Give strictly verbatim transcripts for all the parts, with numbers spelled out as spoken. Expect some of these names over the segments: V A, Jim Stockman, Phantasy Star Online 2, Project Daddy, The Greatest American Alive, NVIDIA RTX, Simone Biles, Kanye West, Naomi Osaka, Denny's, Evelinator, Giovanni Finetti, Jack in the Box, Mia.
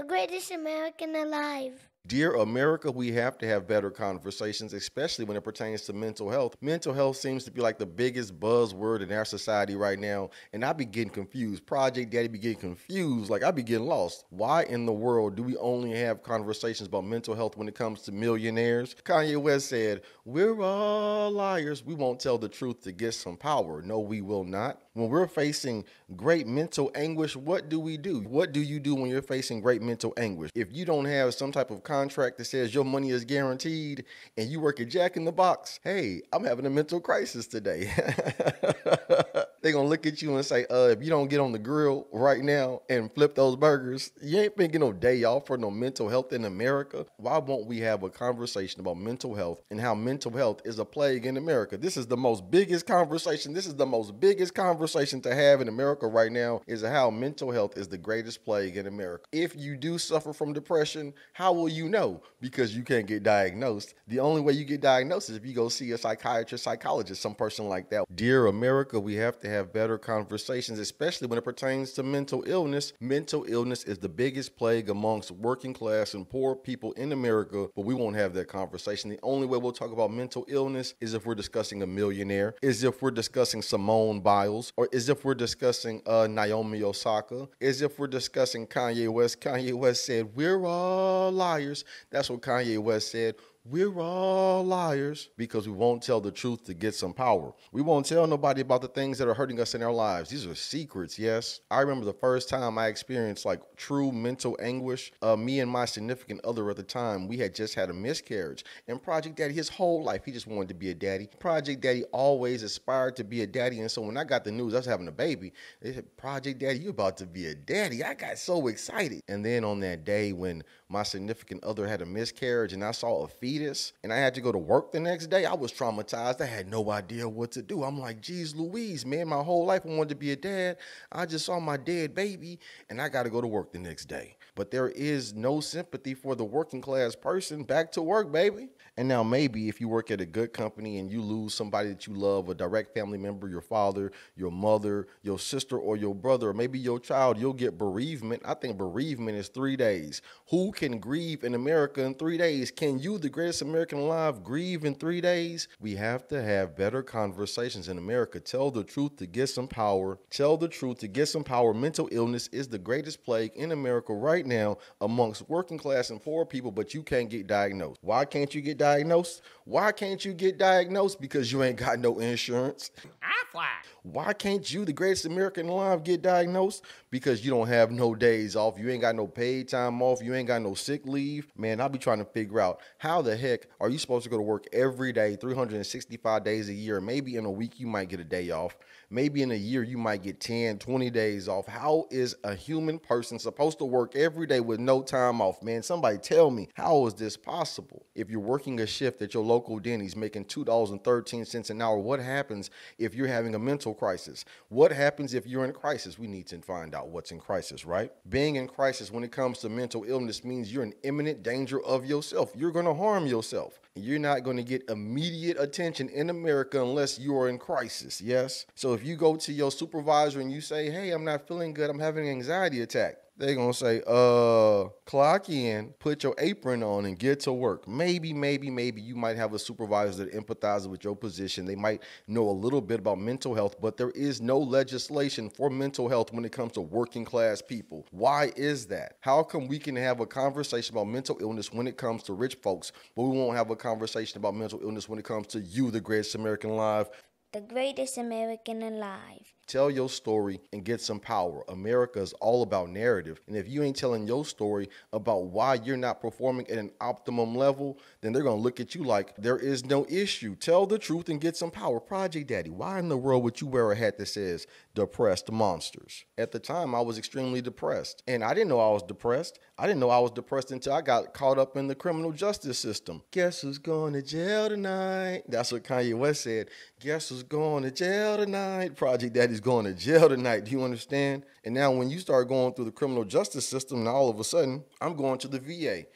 The greatest American alive. Dear America, we have to have better conversations, especially when it pertains to mental health. Mental health seems to be like the biggest buzzword in our society right now, and I be getting confused. Project Daddy be getting confused. Like, I be getting lost. Why in the world do we only have conversations about mental health when it comes to millionaires? Kanye West said, "We're all liars. We won't tell the truth to get some power." No, we will not. When we're facing great mental anguish, what do we do? What do you do when you're facing great mental anguish? If you don't have some type of contract that says your money is guaranteed and you work at Jack in the Box, hey, I'm having a mental crisis today. They're going to look at you and say, uh, if you don't get on the grill right now and flip those burgers, you ain't been getting no day off for no mental health in America. Why won't we have a conversation about mental health and how mental health is a plague in America? This is the most biggest conversation. This is the most biggest conversation to have in America right now, is how mental health is the greatest plague in America. If you do suffer from depression, how will you You know, because you can't get diagnosed. The only way you get diagnosed is if you go see a psychiatrist, psychologist, some person like that. Dear America, we have to have better conversations, especially when it pertains to mental illness. Mental illness is the biggest plague amongst working class and poor people in America, but we won't have that conversation. The only way we'll talk about mental illness is if we're discussing a millionaire, is if we're discussing Simone Biles, or is if we're discussing uh, Naomi Osaka, is if we're discussing Kanye West. Kanye West said, "We're all liars." That's what Kanye West said. We're all liars because we won't tell the truth to get some power. We won't tell nobody about the things that are hurting us in our lives. These are secrets, yes. I remember the first time I experienced like true mental anguish. Uh, me and my significant other at the time, we had just had a miscarriage. And Project Daddy, his whole life, he just wanted to be a daddy. Project Daddy always aspired to be a daddy. And so when I got the news I was having a baby, they said, "Project Daddy, you're about to be a daddy." I got so excited. And then on that day when my significant other had a miscarriage and I saw a fetus, and I had to go to work the next day, I was traumatized. I had no idea what to do. I'm like, geez Louise, man, my whole life I wanted to be a dad. I just saw my dead baby and I got to go to work the next day. But there is no sympathy for the working class person. Back to work, baby. And now maybe if you work at a good company and you lose somebody that you love, a direct family member, your father, your mother, your sister, or your brother, or maybe your child, you'll get bereavement. I think bereavement is three days. Who can grieve in America in three days? Can you, the great Greatest American alive, grieve in three days? We have to have better conversations in America. Tell the truth to get some power. Tell the truth to get some power. Mental illness is the greatest plague in America right now amongst working class and poor people, but you can't get diagnosed. Why can't you get diagnosed? Why can't you get diagnosed? Because you ain't got no insurance. I fly. Why can't you, the greatest American alive, get diagnosed? Because you don't have no days off. You ain't got no paid time off. You ain't got no sick leave. Man, I'll be trying to figure out how the The heck are you supposed to go to work every day, three hundred sixty-five days a year? Maybe in a week you might get a day off. Maybe in a year you might get ten, twenty days off. How is a human person supposed to work every day with no time off, man? Somebody tell me, how is this possible? If you're working a shift at your local Denny's making two dollars and thirteen cents an hour, what happens if you're having a mental crisis? What happens if you're in a crisis? We need to find out what's in crisis, right? Being in crisis when it comes to mental illness means you're in imminent danger of yourself. You're going to harm yourself. You're not going to get immediate attention in America unless you are in crisis, yes? So if you go to your supervisor and you say, "Hey, I'm not feeling good, I'm having an anxiety attack," they're going to say, uh, clock in, put your apron on, and get to work. Maybe, maybe, maybe you might have a supervisor that empathizes with your position. They might know a little bit about mental health, but there is no legislation for mental health when it comes to working class people. Why is that? How come we can have a conversation about mental illness when it comes to rich folks, but we won't have a conversation about mental illness when it comes to you, the greatest American alive? The greatest American alive. Tell your story and get some power. America is all about narrative. And if you ain't telling your story about why you're not performing at an optimum level, then they're going to look at you like there is no issue. Tell the truth and get some power. Project Daddy, why in the world would you wear a hat that says Depressed Monsters? At the time, I was extremely depressed. And I didn't know I was depressed. I didn't know I was depressed until I got caught up in the criminal justice system. Guess who's going to jail tonight? That's what Kanye West said. Guess who's going to jail tonight. Project Daddy's going to jail tonight. Do you understand? And now when you start going through the criminal justice system, now all of a sudden, I'm going to the V A.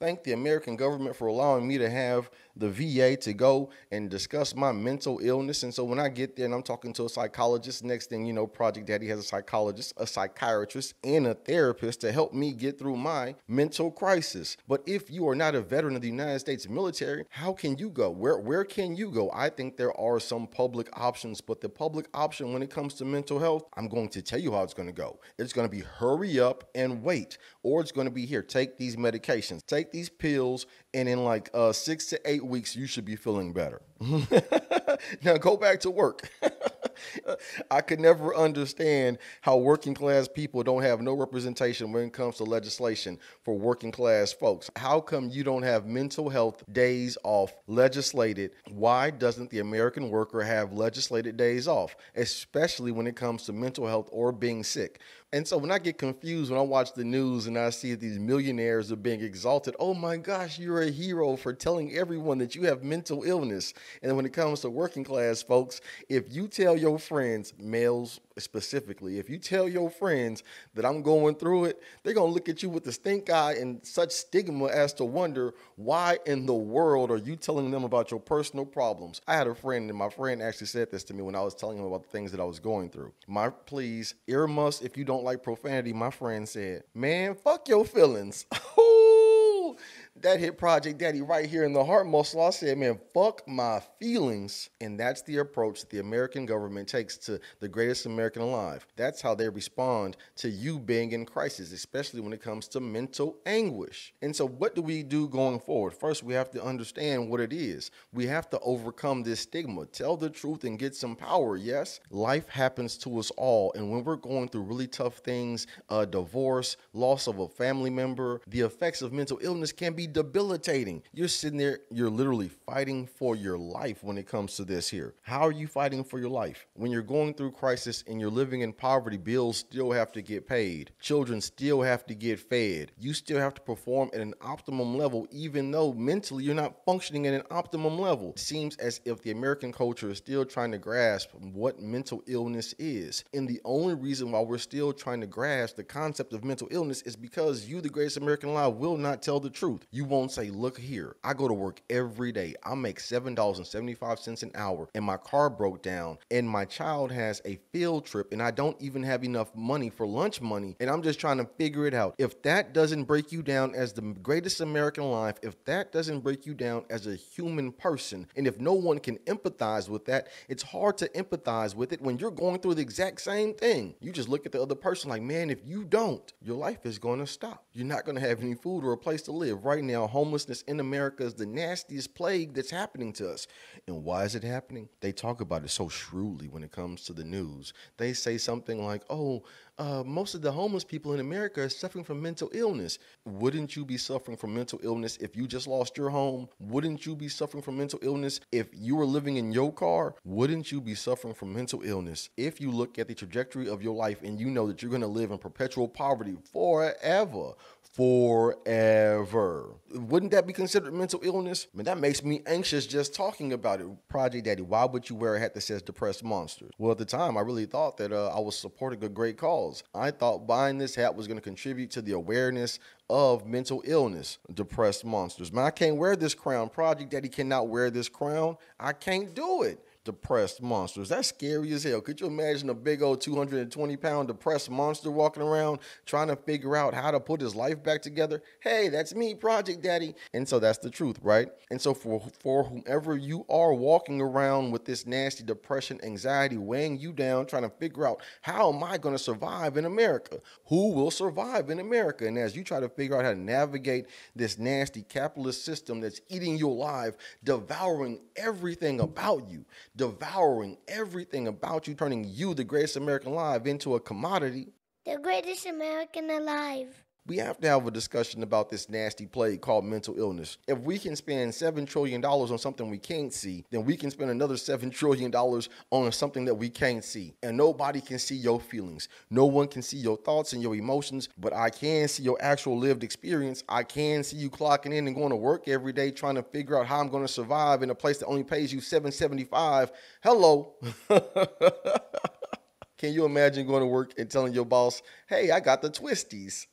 Thank the American government for allowing me to have the V A to go and discuss my mental illness. And so when I get there and I'm talking to a psychologist, next thing you know, Project Daddy has a psychologist, a psychiatrist, and a therapist to help me get through my mental crisis. But if you are not a veteran of the United States military, how can you go? Where, where can you go? I think there are some public options, but the public option when it comes to mental health, I'm going to tell you how it's going to go. It's going to be hurry up and wait, or it's going to be here. Take these medications, take these pills, and in like uh, six to eight weeks, you should be feeling better. Now go back to work. I could never understand how working class people don't have no representation when it comes to legislation for working class folks. How come you don't have mental health days off legislated? Why doesn't the American worker have legislated days off, especially when it comes to mental health or being sick? And so when I get confused, when I watch the news and I see these millionaires are being exalted, oh my gosh, you're a hero for telling everyone that you have mental illness. And when it comes to working class folks, if you tell your friends, males specifically, if you tell your friends that I'm going through it, they're going to look at you with the stink eye and such stigma as to wonder, why in the world are you telling them about your personal problems? I had a friend, and my friend actually said this to me when I was telling him about the things that I was going through. My please, earmuffs if you don't like profanity. My friend said, man, fuck your feelings. Ooh, that hit Project Daddy right here in the heart muscle. I said, man, fuck my feelings. And that's the approach that the American government takes to the greatest American alive. That's how they respond to you being in crisis, especially when it comes to mental anguish. And so what do we do going forward? First, we have to understand what it is. We have to overcome this stigma, tell the truth, and get some power. Yes, life happens to us all. And when we're going through really tough things, a divorce, loss of a family member, the effects of mental illness can be debilitating. You're sitting there, you're literally fighting for your life when it comes to this here. How are you fighting for your life? When you're going through crisis and you're living in poverty, bills still have to get paid. Children still have to get fed. You still have to perform at an optimum level, even though mentally you're not functioning at an optimum level. It seems as if the American culture is still trying to grasp what mental illness is. And the only reason why we're still trying to grasp the concept of mental illness is because you, the greatest American lie, will not tell the truth. You won't say, look here, I go to work every day. I make seven dollars and seventy-five cents an hour and my car broke down and my child has a field trip and I don't even have enough money for lunch money and I'm just trying to figure it out. If that doesn't break you down as the greatest American life, if that doesn't break you down as a human person, and if no one can empathize with that, it's hard to empathize with it when you're going through the exact same thing. You just look at the other person like, man, if you don't, your life is going to stop. You're not going to have any food or a place to live. Right now, homelessness in America is the nastiest plague that's happening to us. And why is it happening? They talk about it so shrewdly when it comes to the news. They say something like, oh, Uh, most of the homeless people in America are suffering from mental illness. Wouldn't you be suffering from mental illness if you just lost your home? Wouldn't you be suffering from mental illness if you were living in your car? Wouldn't you be suffering from mental illness if you look at the trajectory of your life and you know that you're going to live in perpetual poverty forever? Forever. Wouldn't that be considered mental illness? I mean, that makes me anxious just talking about it. Project Daddy, why would you wear a hat that says depressed monsters? Well, at the time, I really thought that uh, I was supporting a great cause. I thought buying this hat was going to contribute to the awareness of mental illness, depressed monsters. Man, I can't wear this crown. Project Daddy cannot wear this crown. I can't do it. Depressed monsters. That's scary as hell. Could you imagine a big old two hundred twenty pound depressed monster walking around trying to figure out how to put his life back together? Hey, that's me, Project Daddy. And so that's the truth, right? And so for, for whomever you are walking around with this nasty depression, anxiety weighing you down, trying to figure out, how am I going to survive in America? Who will survive in America? And as you try to figure out how to navigate this nasty capitalist system that's eating you alive, devouring everything about you, devouring everything about you, turning you, the greatest American alive, into a commodity. The greatest American alive. We have to have a discussion about this nasty plague called mental illness. If we can spend seven trillion dollars on something we can't see, then we can spend another seven trillion dollars on something that we can't see. And nobody can see your feelings. No one can see your thoughts and your emotions, but I can see your actual lived experience. I can see you clocking in and going to work every day trying to figure out how I'm going to survive in a place that only pays you seven dollars and seventy-five cents. Hello. Can you imagine going to work and telling your boss, hey, I got the twisties?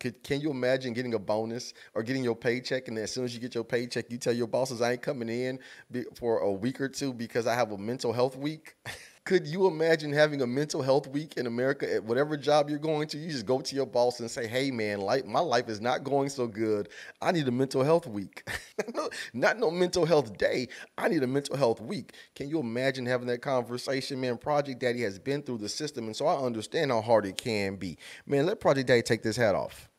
Could, can you imagine getting a bonus or getting your paycheck, and then as soon as you get your paycheck, you tell your bosses, I ain't coming in for a week or two because I have a mental health week? Could you imagine having a mental health week in America at whatever job you're going to? You just go to your boss and say, hey, man, life, my life is not going so good. I need a mental health week. no, not no mental health day. I need a mental health week. Can you imagine having that conversation? Man, Project Daddy has been through the system, and so I understand how hard it can be. Man, let Project Daddy take this hat off.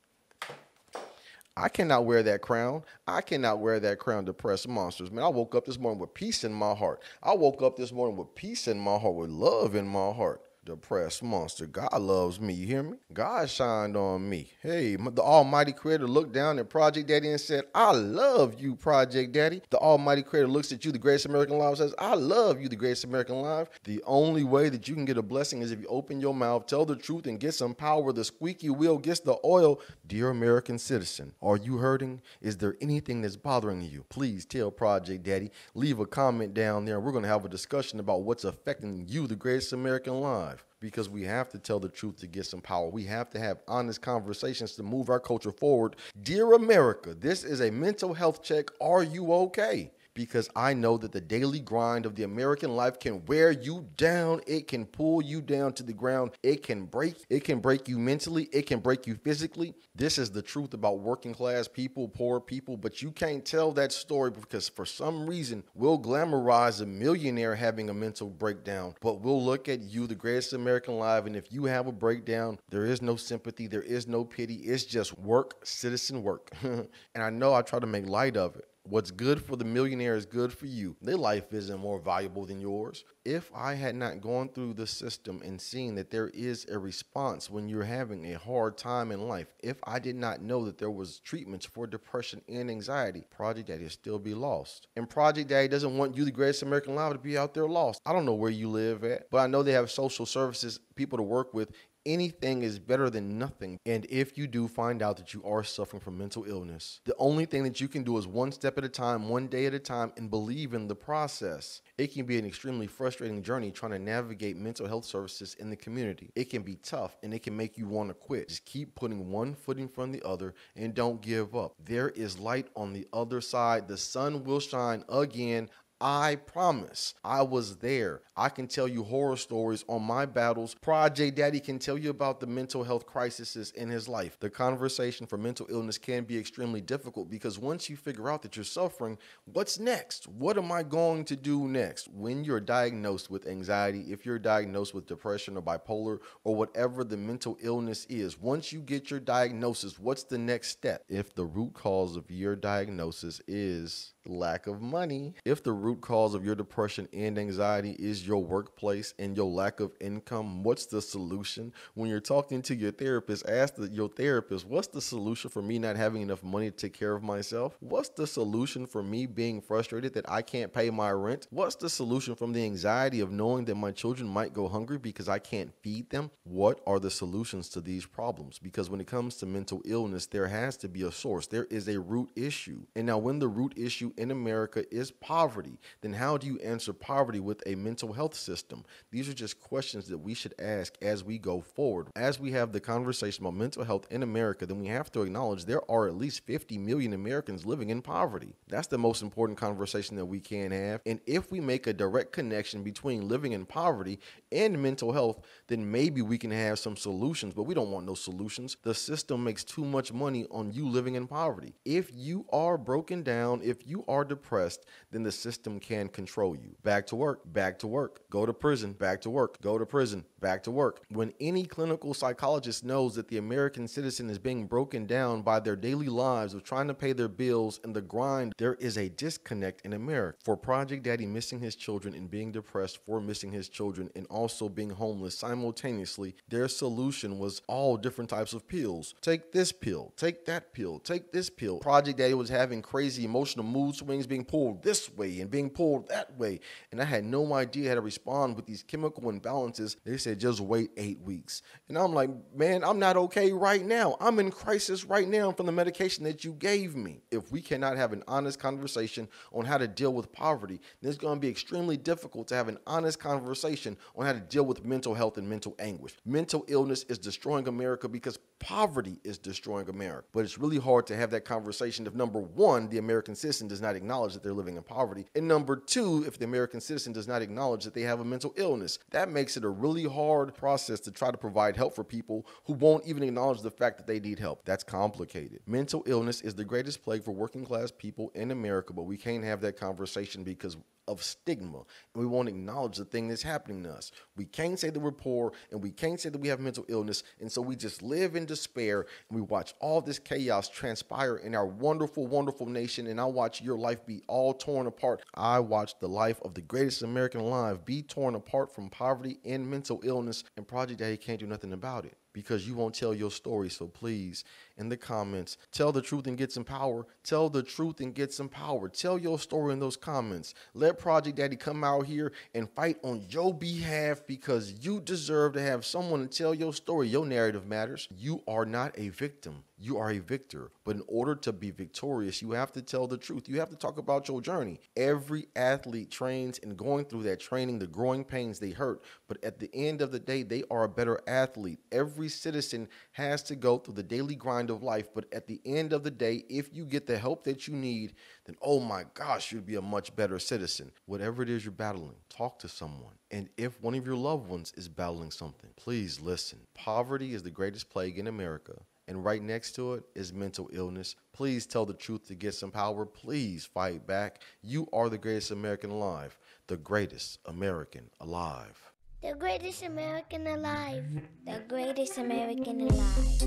I cannot wear that crown. I cannot wear that crown, depressed monsters. Man, I woke up this morning with peace in my heart. I woke up this morning with peace in my heart, with love in my heart. Depressed monster. God loves me. You hear me? God shined on me. Hey, the Almighty Creator looked down at Project Daddy and said, I love you, Project Daddy. The Almighty Creator looks at you, the Greatest American Life, says, I love you, the Greatest American Life. The only way that you can get a blessing is if you open your mouth, tell the truth, and get some power. The squeaky wheel gets the oil. Dear American citizen, are you hurting? Is there anything that's bothering you? Please tell Project Daddy. Leave a comment down there. We're going to have a discussion about what's affecting you, the Greatest American Life. Because we have to tell the truth to get some power. We have to have honest conversations to move our culture forward. Dear America, this is a mental health check. Are you okay? Because I know that the daily grind of the American life can wear you down. It can pull you down to the ground. It can break. It can break you mentally. It can break you physically. This is the truth about working class people, poor people. But you can't tell that story because for some reason, we'll glamorize a millionaire having a mental breakdown. But we'll look at you, the Greatest American Life. And if you have a breakdown, there is no sympathy. There is no pity. It's just work, citizen work. And I know I try to make light of it. What's good for the millionaire is good for you. Their life isn't more valuable than yours. If I had not gone through the system and seen that there is a response when you're having a hard time in life, if I did not know that there was treatments for depression and anxiety, Project Daddy would still be lost. And Project Daddy doesn't want you, the Greatest American Life, to be out there lost. I don't know where you live at, but I know they have social services, people to work with. Anything is better than nothing. And if you do find out that you are suffering from mental illness, the only thing that you can do is one step at a time, one day at a time, and believe in the process. It can be an extremely frustrating journey trying to navigate mental health services in the community. It can be tough and it can make you want to quit. Just keep putting one foot in front of the other and don't give up. There is light on the other side. The sun will shine again. I promise. I was there. I can tell you horror stories on my battles. Project Daddy can tell you about the mental health crises in his life. The conversation for mental illness can be extremely difficult because once you figure out that you're suffering, what's next? What am I going to do next? When you're diagnosed with anxiety, if you're diagnosed with depression or bipolar or whatever the mental illness is, once you get your diagnosis, what's the next step? If the root cause of your diagnosis is lack of money, if the root cause of your depression and anxiety is your workplace and your lack of income, what's the solution? When you're talking to your therapist, ask the, your therapist, what's the solution for me not having enough money to take care of myself? What's the solution for me being frustrated that I can't pay my rent? What's the solution from the anxiety of knowing that my children might go hungry because I can't feed them? What are the solutions to these problems? Because when it comes to mental illness, there has to be a source. There is a root issue. And now when the root issue in America is poverty, then how do you answer poverty with a mental health system? These are just questions that we should ask as we go forward. As we have the conversation about mental health in America, then we have to acknowledge there are at least fifty million Americans living in poverty. That's the most important conversation that we can have. And if we make a direct connection between living in poverty and mental health, then maybe we can have some solutions, but we don't want no solutions. The system makes too much money on you living in poverty. If you are broken down, if you are depressed, then the system can control you. Back to work, back to work, go to prison, back to work, go to prison, back to work. When any clinical psychologist knows that the American citizen is being broken down by their daily lives of trying to pay their bills and the grind, there is a disconnect in America. For Project Daddy missing his children and being depressed for missing his children and also being homeless simultaneously, their solution was all different types of pills. Take this pill, take that pill, take this pill. Project Daddy was having crazy emotional mood swings, being pulled this way and being pulled that way. And I had no idea how to respond with these chemical imbalances. They said, just wait eight weeks. And I'm like, man, I'm not okay right now. I'm in crisis right now from the medication that you gave me. If we cannot have an honest conversation on how to deal with poverty, then it's going to be extremely difficult to have an honest conversation on how to deal with mental health and mental anguish. Mental illness is destroying America because Poverty is destroying America. But it's really hard to have that conversation if, number one, the American citizen does not acknowledge that they're living in poverty. And number two, if the American citizen does not acknowledge that they have a mental illness. That makes it a really hard process to try to provide help for people who won't even acknowledge the fact that they need help. That's complicated. Mental illness is the greatest plague for working class people in America, but we can't have that conversation because of stigma. And we won't acknowledge the thing that's happening to us. We can't say that we're poor and we can't say that we have mental illness. And so we just live in despair and we watch all this chaos transpire in our wonderful, wonderful nation. And I watch your life be all torn apart. I watch the life of the greatest American alive be torn apart from poverty and mental illness, and Project Daddy can't do nothing about it because you won't tell your story. So please, in the comments, tell the truth and get some power. Tell the truth and get some power. Tell your story in those comments. Let Project Daddy come out here and fight on your behalf because you deserve to have someone to tell your story. Your narrative matters. You are not a victim. You are a victor. But in order to be victorious, you have to tell the truth. You have to talk about your journey. Every athlete trains, and going through that training, the growing pains, they hurt. But at the end of the day, they are a better athlete. Every citizen has to go through the daily grind of life. But at the end of the day, if you get the help that you need, then, oh my gosh, you'd be a much better citizen. Whatever it is you're battling, talk to someone. And if one of your loved ones is battling something, please listen. Poverty is the greatest plague in America. And right next to it is mental illness. Please tell the truth to get some power. Please fight back. You are the greatest American alive. The greatest American alive. The greatest American alive. The greatest American alive.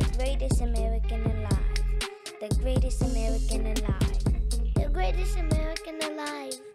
The greatest American alive. The greatest American alive. The greatest American alive.